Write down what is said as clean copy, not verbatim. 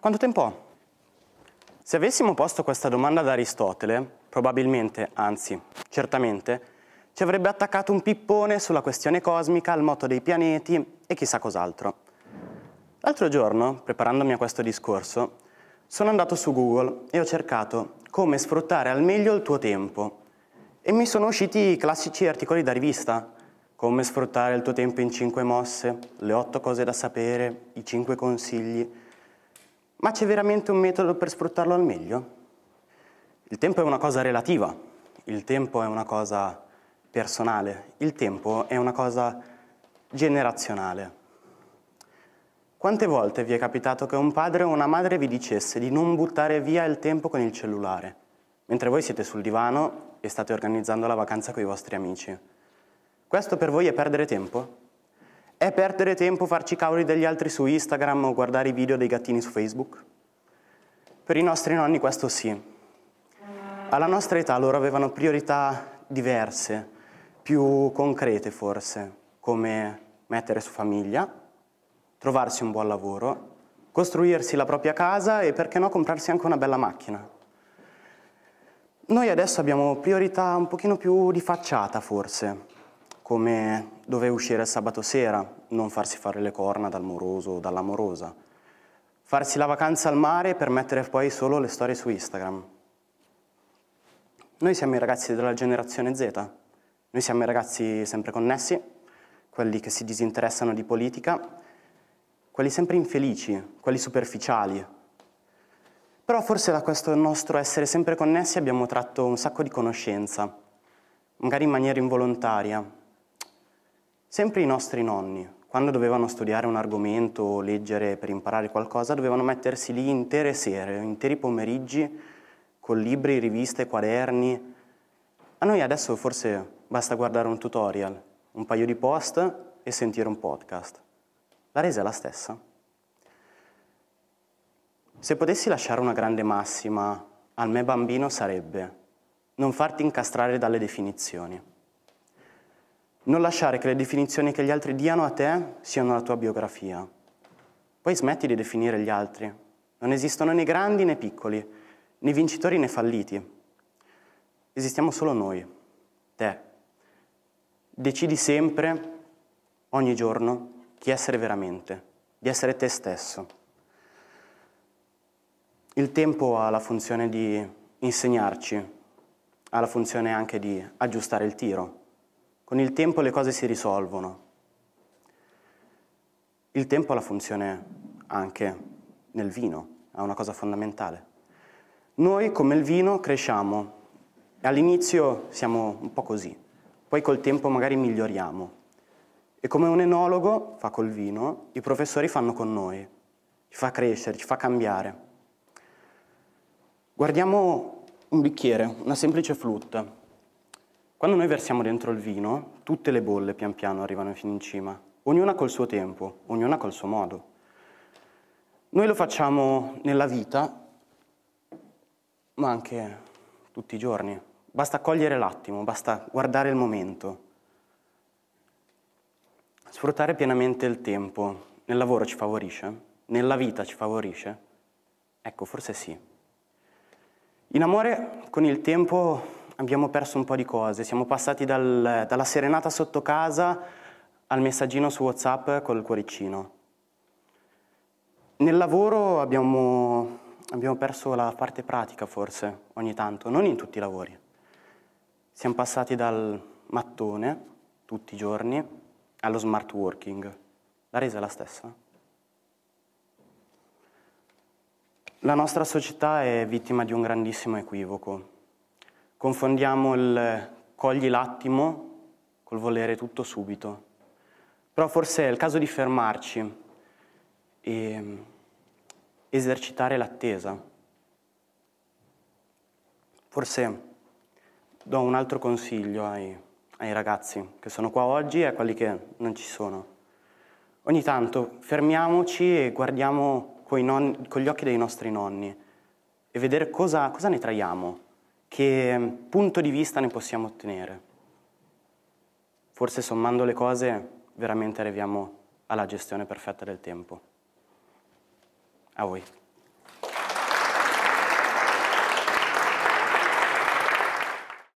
Quanto tempo ho? Se avessimo posto questa domanda ad Aristotele, probabilmente, anzi, certamente, ci avrebbe attaccato un pippone sulla questione cosmica, al moto dei pianeti e chissà cos'altro. L'altro giorno, preparandomi a questo discorso, sono andato su Google e ho cercato come sfruttare al meglio il tuo tempo e mi sono usciti i classici articoli da rivista. Come sfruttare il tuo tempo in 5 mosse, le 8 cose da sapere, i 5 consigli. Ma c'è veramente un metodo per sfruttarlo al meglio? Il tempo è una cosa relativa, il tempo è una cosa personale, il tempo è una cosa generazionale. Quante volte vi è capitato che un padre o una madre vi dicesse di non buttare via il tempo con il cellulare, mentre voi siete sul divano e state organizzando la vacanza con i vostri amici? Questo per voi è perdere tempo? È perdere tempo farci cavoli degli altri su Instagram o guardare i video dei gattini su Facebook? Per i nostri nonni questo sì. Alla nostra età loro avevano priorità diverse, più concrete forse, come mettere su famiglia, trovarsi un buon lavoro, costruirsi la propria casa e perché no comprarsi anche una bella macchina. Noi adesso abbiamo priorità un pochino più di facciata forse, come dove uscire il sabato sera, non farsi fare le corna dal moroso o dall'amorosa, farsi la vacanza al mare per mettere poi solo le storie su Instagram. Noi siamo i ragazzi della generazione Z, noi siamo i ragazzi sempre connessi, quelli che si disinteressano di politica, quelli sempre infelici, quelli superficiali. Però forse da questo nostro essere sempre connessi abbiamo tratto un sacco di conoscenza, magari in maniera involontaria. Sempre i nostri nonni, quando dovevano studiare un argomento o leggere per imparare qualcosa, dovevano mettersi lì intere sere, interi pomeriggi, con libri, riviste, quaderni. A noi adesso forse basta guardare un tutorial, un paio di post e sentire un podcast. La resa è la stessa. Se potessi lasciare una grande massima al me bambino sarebbe: non farti incastrare dalle definizioni. Non lasciare che le definizioni che gli altri diano a te siano la tua biografia. Poi smetti di definire gli altri. Non esistono né grandi né piccoli, né vincitori né falliti. Esistiamo solo noi, te. Decidi sempre, ogni giorno, chi essere veramente, di essere te stesso. Il tempo ha la funzione di insegnarci, ha la funzione anche di aggiustare il tiro. Con il tempo le cose si risolvono. Il tempo ha la funzione anche nel vino, è una cosa fondamentale. Noi, come il vino, cresciamo. All'inizio siamo un po' così, poi col tempo magari miglioriamo. E come un enologo fa col vino, i professori fanno con noi. Ci fa crescere, ci fa cambiare. Guardiamo un bicchiere, una semplice flutta. Quando noi versiamo dentro il vino, tutte le bolle pian piano arrivano fino in cima, ognuna col suo tempo, ognuna col suo modo. Noi lo facciamo nella vita, ma anche tutti i giorni. Basta cogliere l'attimo, basta guardare il momento. Sfruttare pienamente il tempo nel lavoro ci favorisce? Nella vita ci favorisce? Ecco, forse sì. In amore, con il tempo abbiamo perso un po' di cose, siamo passati dalla serenata sotto casa al messaggino su WhatsApp col cuoricino. Nel lavoro abbiamo perso la parte pratica forse, ogni tanto, non in tutti i lavori. Siamo passati dal mattone, tutti i giorni, allo smart working. La resa è la stessa? La nostra società è vittima di un grandissimo equivoco. Confondiamo il cogli l'attimo col volere tutto subito. Però forse è il caso di fermarci e esercitare l'attesa. Forse do un altro consiglio ai ragazzi che sono qua oggi e a quelli che non ci sono. Ogni tanto fermiamoci e guardiamo con gli occhi dei nostri nonni e vedere cosa ne traiamo. Che punto di vista ne possiamo ottenere? Forse sommando le cose veramente arriviamo alla gestione perfetta del tempo. A voi.